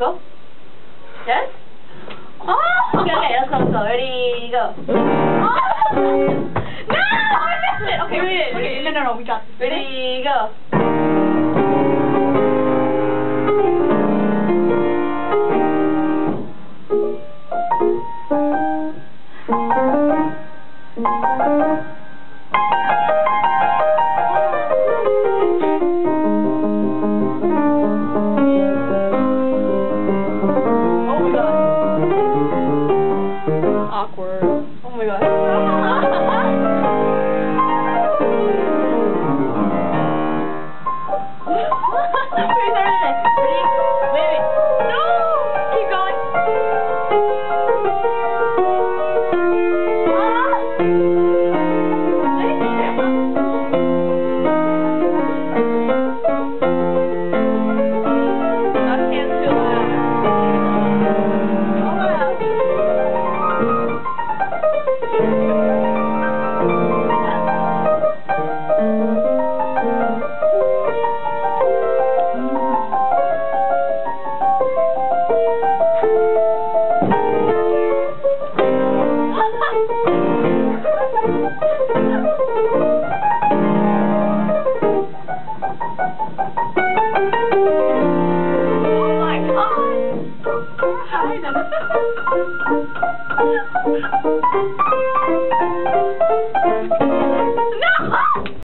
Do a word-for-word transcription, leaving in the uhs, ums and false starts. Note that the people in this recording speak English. go. Yes? Oh! Okay, okay, let's go, let's go. Ready, go. Oh! No! I missed it! Okay, wait, wait, no, no, no, we got this. Ready, go. Awkward. Oh my god. Wait, wait. No! Keep going. I can't feel that. Hi,